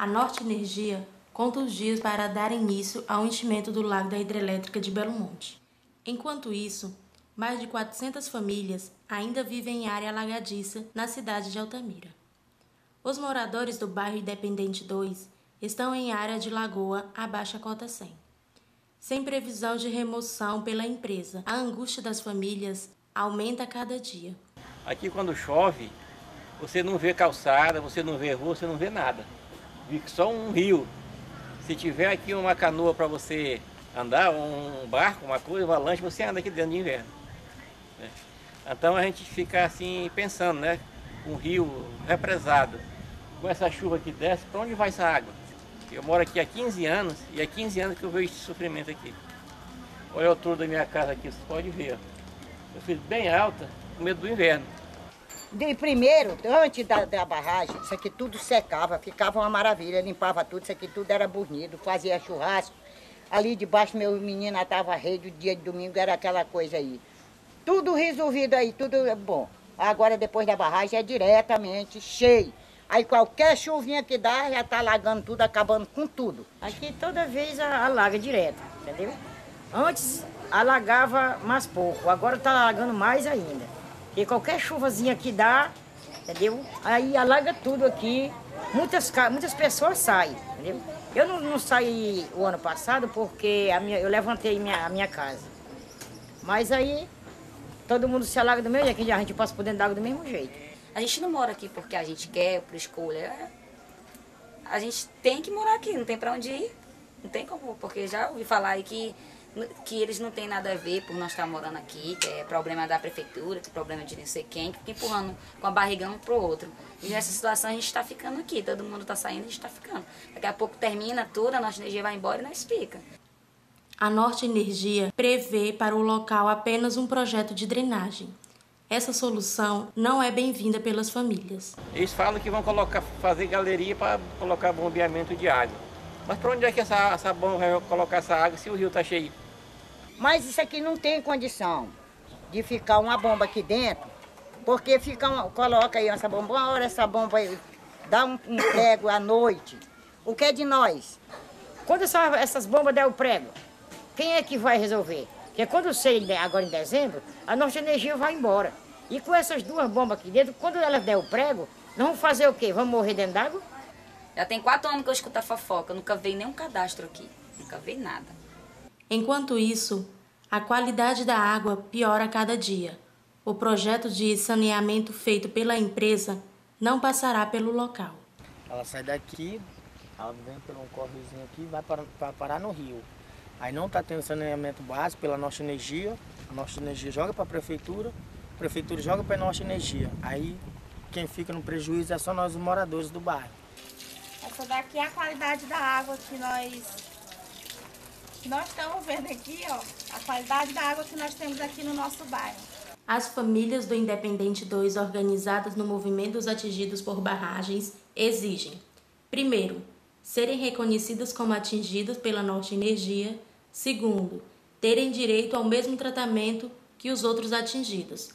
A Norte Energia conta os dias para dar início ao enchimento do lago da hidrelétrica de Belo Monte. Enquanto isso, mais de 400 famílias ainda vivem em área alagadiça na cidade de Altamira. Os moradores do bairro Independente 2 estão em área de lagoa abaixo a cota 100. Sem previsão de remoção pela empresa, a angústia das famílias aumenta a cada dia. Aqui quando chove, você não vê calçada, você não vê rua, você não vê nada. Só um rio. Se tiver aqui uma canoa para você andar, um barco, uma coisa, uma lancha, você anda aqui dentro de inverno. Então a gente fica assim pensando, né? Um rio represado. Com essa chuva que desce, para onde vai essa água? Eu moro aqui há 15 anos e há 15 anos que eu vejo esse sofrimento aqui. Olha a altura da minha casa aqui, vocês podem ver. Eu fiz bem alta, com medo do inverno. De primeiro, antes da barragem, isso aqui tudo secava, ficava uma maravilha, limpava tudo, isso aqui tudo era bonito, fazia churrasco. Ali debaixo, meu menino atava rede, o dia de domingo era aquela coisa aí. Tudo resolvido aí, tudo bom. Agora, depois da barragem, é diretamente cheio. Aí qualquer chuvinha que dá, já tá alagando tudo, acabando com tudo. Aqui toda vez alaga direto, entendeu? Antes alagava mais pouco, agora tá alagando mais ainda. E qualquer chuvazinha que dá, entendeu? Aí alaga tudo aqui, muitas pessoas saem, entendeu? Eu não saí o ano passado porque eu levantei a minha casa. Mas aí todo mundo se alaga do mesmo jeito, aqui a gente passa por dentro da água do mesmo jeito. A gente não mora aqui porque a gente quer, por escolha. A gente tem que morar aqui, não tem pra onde ir, não tem como, porque já ouvi falar aí que eles não têm nada a ver por nós estar morando aqui, que é problema da prefeitura, que é problema de não sei quem, que fica empurrando com a barrigão um pro outro. E nessa situação a gente está ficando aqui, todo mundo está saindo, a gente está ficando. Daqui a pouco termina tudo, a Norte Energia vai embora e nós fica. A Norte Energia prevê para o local apenas um projeto de drenagem. Essa solução não é bem-vinda pelas famílias. Eles falam que vão fazer galeria para colocar bombeamento de água. Mas para onde é que essa bomba vai colocar essa água se o rio está cheio? Mas isso aqui não tem condição de ficar uma bomba aqui dentro, porque coloca aí essa bomba, uma hora essa bomba aí, dá um prego à noite. O que é de nós? Quando essas bombas der o prego, quem é que vai resolver? Porque quando eu sei, agora em dezembro, a Norte Energia vai embora. E com essas duas bombas aqui dentro, quando elas der o prego, nós vamos fazer o quê? Vamos morrer dentro d'água? Já tem 4 anos que eu escuto a fofoca, nunca vi nenhum cadastro aqui, nunca vi nada. Enquanto isso, a qualidade da água piora a cada dia. O projeto de saneamento feito pela empresa não passará pelo local. Ela sai daqui, ela vem por um córregozinho aqui e vai parar no rio. Aí não está tendo saneamento básico pela Norte Energia, a Norte Energia joga para a prefeitura joga para a Norte Energia. Aí quem fica no prejuízo é só nós, os moradores do bairro. Essa daqui é a qualidade da água que nós estamos vendo aqui, ó, a qualidade da água que nós temos aqui no nosso bairro. As famílias do Independente 2 organizadas no Movimento dos Atingidos por Barragens exigem, primeiro, serem reconhecidas como atingidas pela Norte Energia, segundo, terem direito ao mesmo tratamento que os outros atingidos.